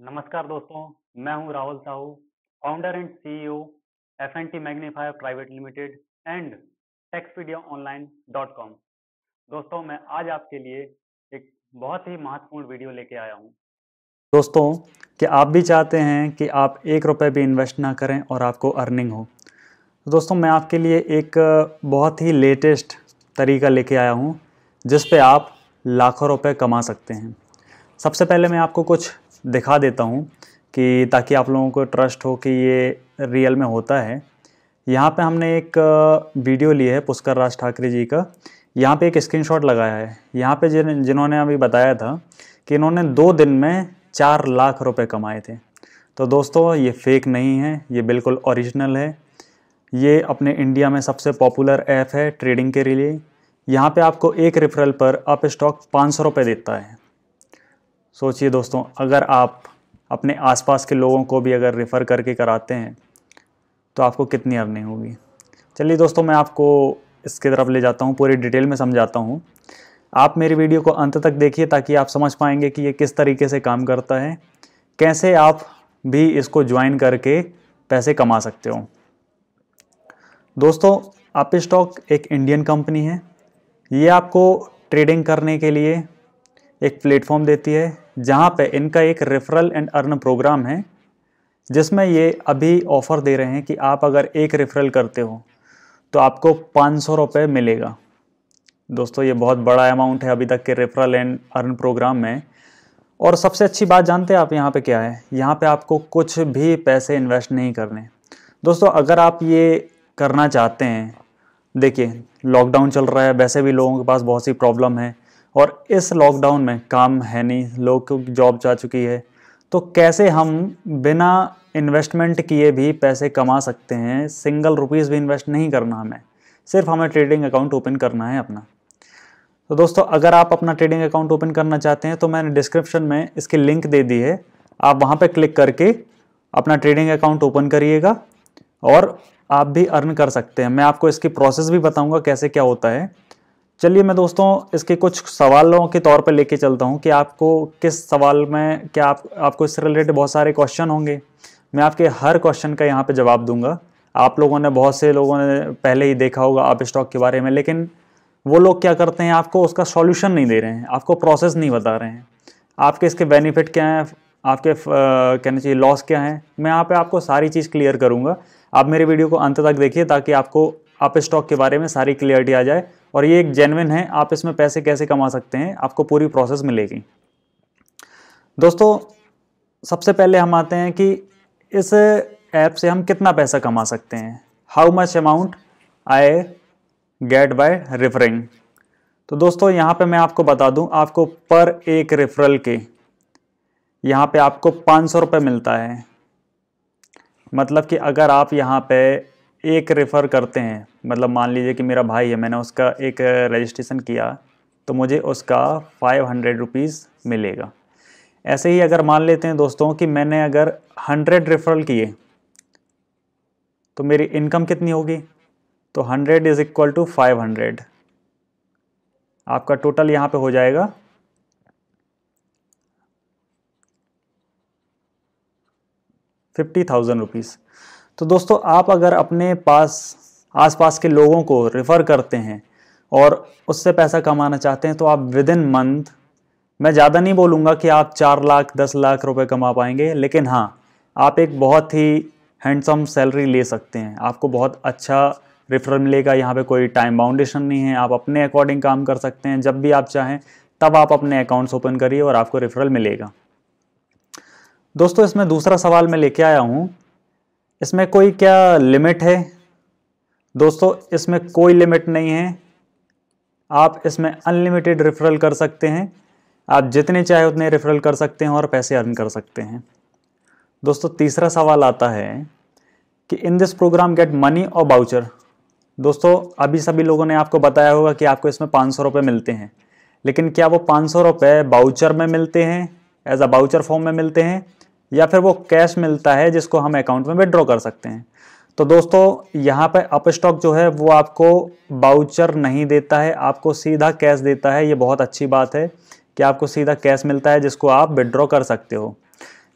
नमस्कार दोस्तों, मैं हूं Rahul Sahu, founder and CEO FNT magnifier private limited and techpediaonline.com। दोस्तों, मैं आज आपके लिए एक बहुत ही महत्वपूर्ण वीडियो लेके आया हूं। दोस्तों, क्या आप भी चाहते हैं कि आप एक रुपये भी इन्वेस्ट ना करें और आपको अर्निंग हो? दोस्तों, मैं आपके लिए एक बहुत ही लेटेस्ट तरीका लेके आया हूँ जिस पर आप लाखों रुपये कमा सकते हैं। सबसे पहले मैं आपको कुछ दिखा देता हूं कि ताकि आप लोगों को ट्रस्ट हो कि ये रियल में होता है। यहाँ पे हमने एक वीडियो ली है पुष्कर राज ठाकरे जी का, यहाँ पे एक स्क्रीनशॉट लगाया है। यहाँ पे जिन्होंने अभी बताया था कि इन्होंने 2 दिन में 4 लाख रुपए कमाए थे, तो दोस्तों ये फेक नहीं है, ये बिल्कुल ओरिजिनल है। ये अपने इंडिया में सबसे पॉपुलर ऐप है ट्रेडिंग के लिए। यहाँ पर आपको एक रेफरल पर अपस्टॉक 500 रुपये देता है। सोचिए दोस्तों, अगर आप अपने आसपास के लोगों को भी अगर रेफ़र करके कराते हैं तो आपको कितनी अर्निंग होगी। चलिए दोस्तों, मैं आपको इसकी तरफ ले जाता हूँ, पूरी डिटेल में समझाता हूँ। आप मेरी वीडियो को अंत तक देखिए ताकि आप समझ पाएंगे कि ये किस तरीके से काम करता है, कैसे आप भी इसको ज्वाइन करके पैसे कमा सकते हो। दोस्तों, अपस्टॉक एक इंडियन कंपनी है। ये आपको ट्रेडिंग करने के लिए एक प्लेटफॉर्म देती है जहाँ पे इनका एक रेफरल एंड अर्न प्रोग्राम है, जिसमें ये अभी ऑफ़र दे रहे हैं कि आप अगर एक रेफरल करते हो तो आपको 500 रुपये मिलेगा। दोस्तों, ये बहुत बड़ा अमाउंट है अभी तक के रेफरल एंड अर्न प्रोग्राम में। और सबसे अच्छी बात जानते हैं आप यहाँ पे क्या है? यहाँ पे आपको कुछ भी पैसे इन्वेस्ट नहीं करने। दोस्तों, अगर आप ये करना चाहते हैं, देखिए लॉकडाउन चल रहा है, वैसे भी लोगों के पास बहुत सी प्रॉब्लम है और इस लॉकडाउन में काम है नहीं, लोग को जॉब जा चुकी है, तो कैसे हम बिना इन्वेस्टमेंट किए भी पैसे कमा सकते हैं। सिंगल रुपीस भी इन्वेस्ट नहीं करना हमें, सिर्फ हमें ट्रेडिंग अकाउंट ओपन करना है अपना। तो दोस्तों, अगर आप अपना ट्रेडिंग अकाउंट ओपन करना चाहते हैं तो मैंने डिस्क्रिप्शन में इसकी लिंक दे दी है, आप वहाँ पर क्लिक करके अपना ट्रेडिंग अकाउंट ओपन करिएगा और आप भी अर्न कर सकते हैं। मैं आपको इसकी प्रोसेस भी बताऊँगा कैसे क्या होता है। चलिए, मैं दोस्तों इसके कुछ सवालों के तौर पे लेके चलता हूँ कि आपको किस सवाल में क्या आपको इससे रिलेटेड बहुत सारे क्वेश्चन होंगे। मैं आपके हर क्वेश्चन का यहाँ पे जवाब दूंगा। आप लोगों ने, बहुत से लोगों ने पहले ही देखा होगा अपस्टॉक के बारे में, लेकिन वो लोग क्या करते हैं, आपको उसका सॉल्यूशन नहीं दे रहे हैं, आपको प्रोसेस नहीं बता रहे हैं, आपके इसके बेनिफिट क्या हैं, आपके कहना चाहिए लॉस क्या हैं। मैं यहाँ पर आपको सारी चीज़ क्लियर करूँगा। आप मेरे वीडियो को अंत तक देखिए ताकि आपको अपस्टॉक के बारे में सारी क्लियरिटी आ जाए और ये एक जेन्युइन है, आप इसमें पैसे कैसे कमा सकते हैं, आपको पूरी प्रोसेस मिलेगी। दोस्तों, सबसे पहले हम आते हैं कि इस ऐप से हम कितना पैसा कमा सकते हैं। How much amount I get by referring. तो दोस्तों, यहाँ पे मैं आपको बता दूँ, आपको पर एक रेफरल के यहाँ पे आपको 500 रुपये मिलता है। मतलब कि अगर आप यहाँ पे एक रेफ़र करते हैं, मतलब मान लीजिए कि मेरा भाई है, मैंने उसका एक रजिस्ट्रेशन किया तो मुझे उसका 500 रुपीज़ मिलेगा। ऐसे ही अगर मान लेते हैं दोस्तों कि मैंने अगर 100 रेफरल किए तो मेरी इनकम कितनी होगी, तो 100 = 500। आपका टोटल यहाँ पे हो जाएगा 50,000 रुपीज़। तो दोस्तों, आप अगर अपने पास आसपास के लोगों को रेफ़र करते हैं और उससे पैसा कमाना चाहते हैं तो आप विद इन मंथ, मैं ज़्यादा नहीं बोलूँगा कि आप 4 लाख 10 लाख रुपए कमा पाएंगे, लेकिन हाँ, आप एक बहुत ही हैंडसम सैलरी ले सकते हैं। आपको बहुत अच्छा रेफरल मिलेगा। यहाँ पे कोई टाइम बाउंडेशन नहीं है, आप अपने अकॉर्डिंग काम कर सकते हैं। जब भी आप चाहें तब आप अपने अकाउंट्स ओपन करिए और आपको रेफरल मिलेगा। दोस्तों, इसमें दूसरा सवाल मैं लेके आया हूँ, इसमें कोई क्या लिमिट है? दोस्तों, इसमें कोई लिमिट नहीं है, आप इसमें अनलिमिटेड रेफरल कर सकते हैं। आप जितने चाहे उतने रेफरल कर सकते हैं और पैसे अर्न कर सकते हैं। दोस्तों, तीसरा सवाल आता है कि in this program get money और वाउचर। दोस्तों, अभी सभी लोगों ने आपको बताया होगा कि आपको इसमें 500 रुपये मिलते हैं, लेकिन क्या वो 500 रुपये वाउचर में मिलते हैं, एज अ वाउचर फॉर्म में मिलते हैं, या फिर वो कैश मिलता है जिसको हम अकाउंट में विड्रॉ कर सकते हैं? तो दोस्तों, यहाँ पर अपस्टॉक जो है वो आपको वाउचर नहीं देता है, आपको सीधा कैश देता है। ये बहुत अच्छी बात है कि आपको सीधा कैश मिलता है जिसको आप विड्रॉ कर सकते हो।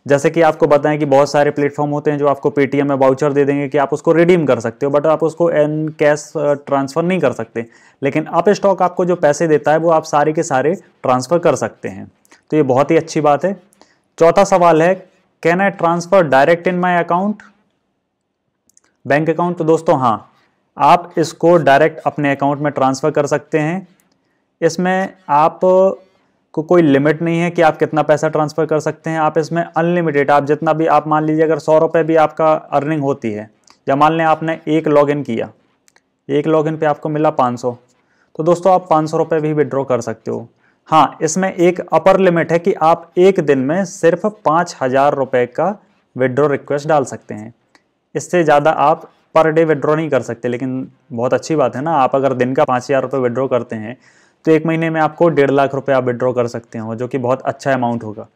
जैसे कि आपको बताएं कि बहुत सारे प्लेटफॉर्म होते हैं जो आपको पेटीएम में वाउचर दे देंगे कि आप उसको रिडीम कर सकते हो, बट आप उसको इन कैश ट्रांसफ़र नहीं कर सकते। लेकिन अपस्टॉक आपको जो पैसे देता है वो आप सारे के सारे ट्रांसफ़र कर सकते हैं, तो ये बहुत ही अच्छी बात है। चौथा सवाल है, can I transfer direct in my account, bank account? तो दोस्तों हाँ, आप इसको डायरेक्ट अपने अकाउंट में ट्रांसफ़र कर सकते हैं। इसमें आप को कोई लिमिट नहीं है कि आप कितना पैसा ट्रांसफ़र कर सकते हैं। आप इसमें अनलिमिटेड, आप जितना भी, आप मान लीजिए अगर 100 रुपये भी आपका अर्निंग होती है, या मान लें आपने एक लॉगिन किया, एक लॉगिन पे आपको मिला 500, तो दोस्तों आप 500 रुपये भी विड्रॉ कर सकते हो। हाँ, इसमें एक अपर लिमिट है कि आप एक दिन में सिर्फ 5000 रुपये का विड्रॉ रिक्वेस्ट डाल सकते हैं। इससे ज़्यादा आप पर डे विड्रॉ नहीं कर सकते। लेकिन बहुत अच्छी बात है ना, आप अगर दिन का 5000 रुपये विड्रॉ करते हैं तो एक महीने में आपको 1.5 लाख रुपये आप विड्रॉ कर सकते हो, जो कि बहुत अच्छा अमाउंट होगा।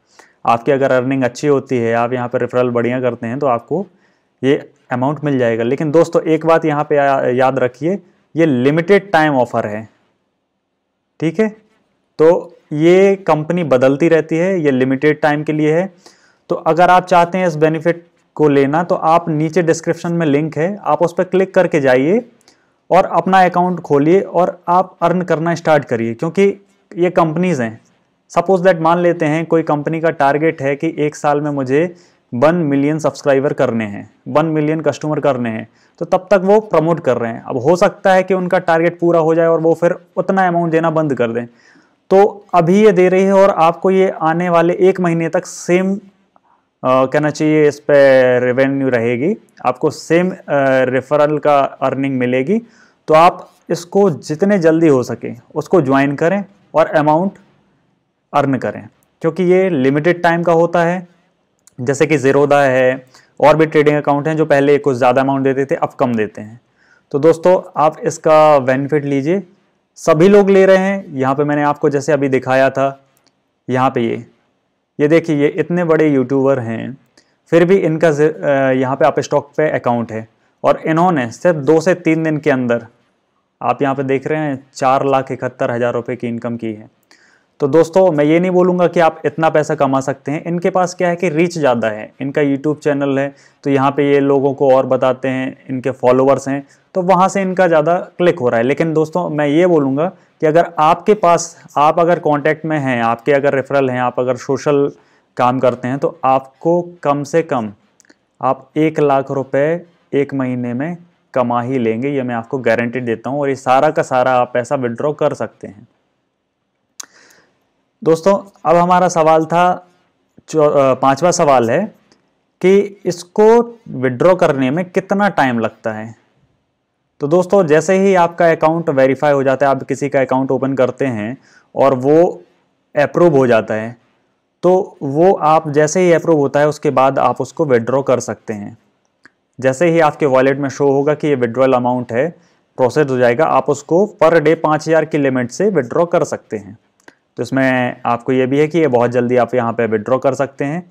आपकी अगर अर्निंग अच्छी होती है, आप यहाँ पर रेफरल बढ़िया करते हैं, तो आपको ये अमाउंट मिल जाएगा। लेकिन दोस्तों एक बात यहाँ पे याद रखिए, ये लिमिटेड टाइम ऑफर है, ठीक है? तो ये कंपनी बदलती रहती है, ये लिमिटेड टाइम के लिए है। तो अगर आप चाहते हैं इस बेनिफिट को लेना, तो आप नीचे डिस्क्रिप्शन में लिंक है, आप उस पर क्लिक करके जाइए और अपना अकाउंट खोलिए और आप अर्न करना स्टार्ट करिए। क्योंकि ये कंपनीज़ हैं, सपोज दैट, मान लेते हैं कोई कंपनी का टारगेट है कि एक साल में मुझे 1 मिलियन सब्सक्राइबर करने हैं, 1 मिलियन कस्टमर करने हैं, तो तब तक वो प्रमोट कर रहे हैं। अब हो सकता है कि उनका टारगेट पूरा हो जाए और वो फिर उतना अमाउंट देना बंद कर दें, तो अभी ये दे रही है और आपको ये आने वाले 1 महीने तक सेम कहना चाहिए, इस पर रेवेन्यू रहेगी, आपको सेम रेफरल का अर्निंग मिलेगी। तो आप इसको जितने जल्दी हो सके उसको ज्वाइन करें और अमाउंट अर्न करें, क्योंकि ये लिमिटेड टाइम का होता है। जैसे कि ज़ीरोधा है, और भी ट्रेडिंग अकाउंट हैं जो पहले कुछ ज़्यादा अमाउंट देते थे, अब कम देते हैं। तो दोस्तों आप इसका बेनिफिट लीजिए, सभी लोग ले रहे हैं। यहाँ पर मैंने आपको जैसे अभी दिखाया था, यहाँ पर ये देखिए, ये इतने बड़े यूट्यूबर हैं, फिर भी इनका यहाँ पे अपस्टॉक पे अकाउंट है, और इन्होंने सिर्फ 2 से 3 दिन के अंदर, आप यहाँ पे देख रहे हैं, 4,71,000 रुपये की इनकम की है। तो दोस्तों मैं ये नहीं बोलूँगा कि आप इतना पैसा कमा सकते हैं, इनके पास क्या है कि रीच ज़्यादा है, इनका यूट्यूब चैनल है, तो यहाँ पर ये लोगों को और बताते हैं, इनके फॉलोअर्स हैं, तो वहाँ से इनका ज़्यादा क्लिक हो रहा है। लेकिन दोस्तों मैं ये बोलूँगा कि अगर आपके पास, आप अगर कांटेक्ट में हैं, आपके अगर रेफरल हैं, आप अगर सोशल काम करते हैं, तो आपको कम से कम आप 1 लाख रुपए 1 महीने में कमा ही लेंगे, ये मैं आपको गारंटी देता हूँ। और ये सारा का सारा आप पैसा विड्रॉ कर सकते हैं। दोस्तों अब हमारा सवाल था, 5वां सवाल है कि इसको विड्रॉ करने में कितना टाइम लगता है। तो दोस्तों जैसे ही आपका अकाउंट वेरीफाई हो जाता है, आप किसी का अकाउंट ओपन करते हैं और वो अप्रूव हो जाता है, तो वो आप जैसे ही अप्रूव होता है उसके बाद आप उसको विड्रॉ कर सकते हैं। जैसे ही आपके वॉलेट में शो होगा कि ये विड्रॉल अमाउंट है, प्रोसेस हो जाएगा, आप उसको पर डे 5000 की लिमिट से विड्रॉ कर सकते हैं। तो इसमें आपको ये भी है कि ये बहुत जल्दी आप यहाँ पर विड्रॉ कर सकते हैं।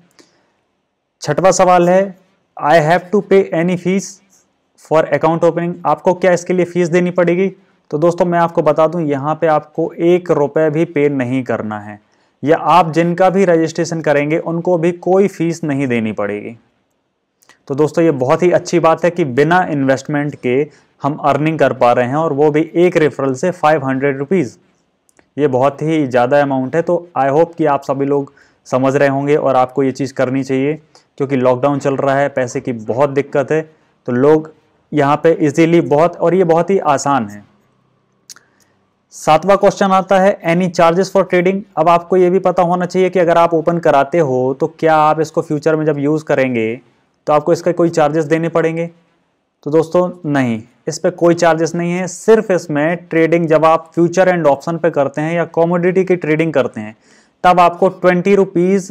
6वां सवाल है, I have to pay any fees for account opening? आपको क्या इसके लिए फीस देनी पड़ेगी? तो दोस्तों मैं आपको बता दूं, यहाँ पे आपको 1 रुपये भी पे नहीं करना है, या आप जिनका भी रजिस्ट्रेशन करेंगे उनको भी कोई फीस नहीं देनी पड़ेगी। तो दोस्तों ये बहुत ही अच्छी बात है कि बिना इन्वेस्टमेंट के हम अर्निंग कर पा रहे हैं, और वो भी एक रेफरल से 500 रुपीज़। ये बहुत ही ज़्यादा अमाउंट है। तो आई होप कि आप सभी लोग समझ रहे होंगे और आपको ये चीज़ करनी चाहिए, क्योंकि लॉकडाउन चल रहा है, पैसे की बहुत दिक्कत है, तो लोग यहाँ पे इजीली बहुत, और ये बहुत ही आसान है। 7वां क्वेश्चन आता है, एनी चार्जेस फॉर ट्रेडिंग? अब आपको ये भी पता होना चाहिए कि अगर आप ओपन कराते हो तो क्या आप इसको फ्यूचर में जब यूज़ करेंगे तो आपको इसका कोई चार्जेस देने पड़ेंगे? तो दोस्तों नहीं, इस पर कोई चार्जेस नहीं है। सिर्फ इसमें ट्रेडिंग जब आप फ्यूचर एंड ऑप्शन पे करते हैं या कॉमोडिटी की ट्रेडिंग करते हैं, तब आपको 20 रुपीज़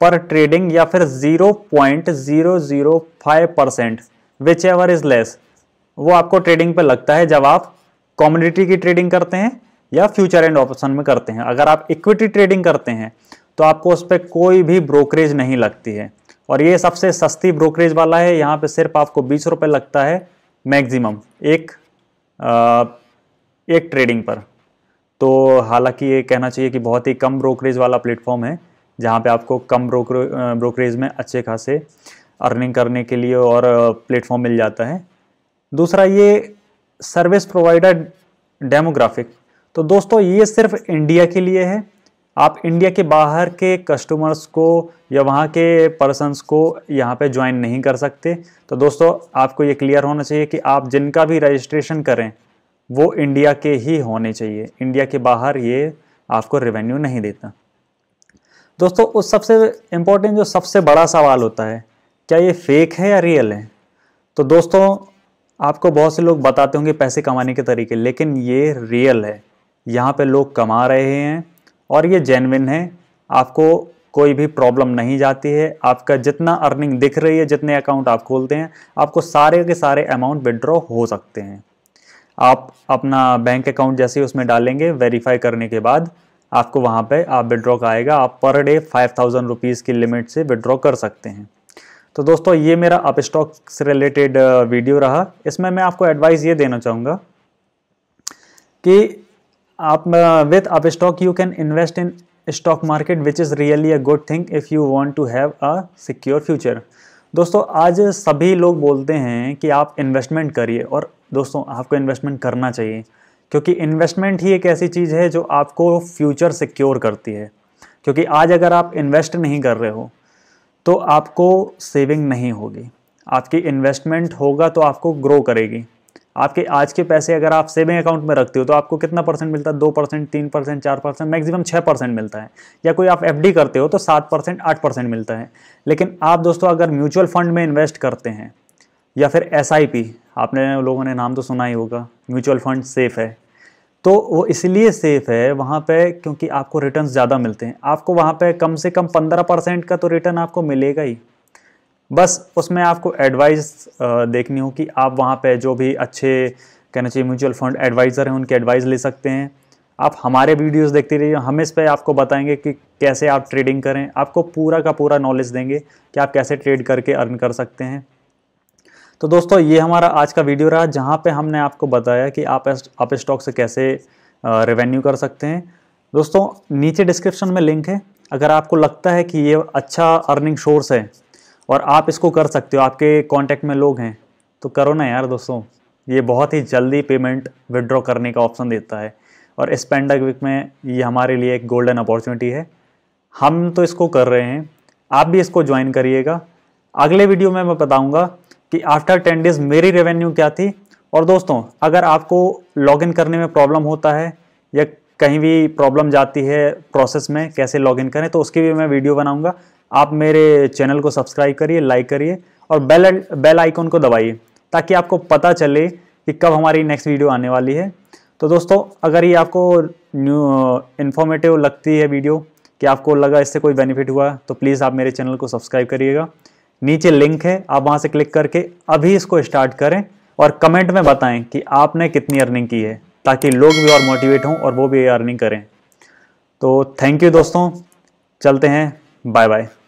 पर ट्रेडिंग, या फिर 0.005%, विच एवर इज लेस, वो आपको ट्रेडिंग पे लगता है जब आप कॉमोडिटी की ट्रेडिंग करते हैं या फ्यूचर एंड ऑप्शन में करते हैं। अगर आप इक्विटी ट्रेडिंग करते हैं तो आपको उस पर कोई भी ब्रोकरेज नहीं लगती है, और ये सबसे सस्ती ब्रोकरेज वाला है। यहाँ पे सिर्फ आपको 20 रुपये लगता है मैक्सिमम एक ट्रेडिंग पर। तो हालांकि ये कहना चाहिए कि बहुत ही कम ब्रोकरेज वाला प्लेटफॉर्म है, जहाँ पे आपको कम ब्रोकरेज में अच्छे खासे अर्निंग करने के लिए और प्लेटफॉर्म मिल जाता है। दूसरा ये सर्विस प्रोवाइडर डेमोग्राफिक, तो दोस्तों ये सिर्फ इंडिया के लिए है। आप इंडिया के बाहर के कस्टमर्स को या वहाँ के पर्सनस को यहाँ पे ज्वाइन नहीं कर सकते। तो दोस्तों आपको ये क्लियर होना चाहिए कि आप जिनका भी रजिस्ट्रेशन करें वो इंडिया के ही होने चाहिए, इंडिया के बाहर ये आपको रेवेन्यू नहीं देता। दोस्तों उस सबसे इम्पोर्टेंट जो सबसे बड़ा सवाल होता है, क्या ये फेक है या रियल है? तो दोस्तों आपको बहुत से लोग बताते होंगे पैसे कमाने के तरीके, लेकिन ये रियल है। यहाँ पे लोग कमा रहे हैं और ये जेन्युइन है, आपको कोई भी प्रॉब्लम नहीं जाती है। आपका जितना अर्निंग दिख रही है, जितने अकाउंट आप खोलते हैं, आपको सारे के सारे अमाउंट विड्रॉ हो सकते हैं। आप अपना बैंक अकाउंट जैसे ही उसमें डालेंगे, वेरीफाई करने के बाद आपको वहाँ पे आप विड्रॉ का आएगा। आप पर डे 5000 रुपीज़ की लिमिट से विड्रॉ कर सकते हैं। तो दोस्तों ये मेरा अपस्टॉक से रिलेटेड वीडियो रहा। इसमें मैं आपको एडवाइस ये देना चाहूँगा कि आप with Upstox you can invest in stock market which is really a good thing if you want to have a secure future। दोस्तों आज सभी लोग बोलते हैं कि आप इन्वेस्टमेंट करिए, और दोस्तों आपको इन्वेस्टमेंट करना चाहिए, क्योंकि इन्वेस्टमेंट ही एक ऐसी चीज़ है जो आपको फ्यूचर सिक्योर करती है। क्योंकि आज अगर आप इन्वेस्ट नहीं कर रहे हो तो आपको सेविंग नहीं होगी, आपकी इन्वेस्टमेंट होगा तो आपको ग्रो करेगी। आपके आज के पैसे अगर आप सेविंग अकाउंट में रखते हो तो आपको कितना परसेंट मिलता है? 2%, 3%, 4%, मैक्सिमम 6% मिलता है। या कोई आप एफडी करते हो तो 7%, 8% मिलता है। लेकिन आप दोस्तों अगर म्यूचुअल फंड में इन्वेस्ट करते हैं या फिर एसआईपी, आपने लोगों ने नाम तो सुना ही होगा, म्यूचुअल फंड सेफ़ है। तो वो इसलिए सेफ़ है वहाँ पर क्योंकि आपको रिटर्न ज़्यादा मिलते हैं। आपको वहाँ पर कम से कम 15% का तो रिटर्न आपको मिलेगा ही। बस उसमें आपको एडवाइस देखनी हो कि आप वहाँ पे जो भी अच्छे कहना चाहिए म्यूचुअल फंड एडवाइज़र हैं उनके एडवाइस ले सकते हैं। आप हमारे वीडियोस देखते रहिए, हम इस पे आपको बताएंगे कि कैसे आप ट्रेडिंग करें। आपको पूरा का पूरा नॉलेज देंगे कि आप कैसे ट्रेड करके अर्न कर सकते हैं। तो दोस्तों ये हमारा आज का वीडियो रहा, जहाँ पर हमने आपको बताया कि आप अपस्टॉक से कैसे रेवेन्यू कर सकते हैं। दोस्तों नीचे डिस्क्रिप्शन में लिंक है, अगर आपको लगता है कि ये अच्छा अर्निंग सोर्स है और आप इसको कर सकते हो, आपके कांटेक्ट में लोग हैं, तो करो ना यार दोस्तों। ये बहुत ही जल्दी पेमेंट विड्रॉ करने का ऑप्शन देता है, और इस पैंडेमिक में ये हमारे लिए एक गोल्डन अपॉर्चुनिटी है। हम तो इसको कर रहे हैं, आप भी इसको ज्वाइन करिएगा। अगले वीडियो में मैं बताऊंगा कि आफ्टर 10 डेज़ मेरी रेवेन्यू क्या थी। और दोस्तों अगर आपको लॉगिन करने में प्रॉब्लम होता है या कहीं भी प्रॉब्लम जाती है प्रोसेस में कैसे लॉगिन करें, तो उसकी भी मैं वीडियो बनाऊँगा। आप मेरे चैनल को सब्सक्राइब करिए, लाइक करिए और बेल आइकॉन को दबाइए, ताकि आपको पता चले कि कब हमारी नेक्स्ट वीडियो आने वाली है। तो दोस्तों अगर ये आपको इन्फॉर्मेटिव लगती है वीडियो, कि आपको लगा इससे कोई बेनिफिट हुआ, तो प्लीज़ आप मेरे चैनल को सब्सक्राइब करिएगा। नीचे लिंक है, आप वहाँ से क्लिक करके अभी इसको स्टार्ट करें और कमेंट में बताएँ कि आपने कितनी अर्निंग की है, ताकि लोग भी और मोटिवेट हों और वो भी अर्निंग करें। तो थैंक यू दोस्तों, चलते हैं, बाय बाय।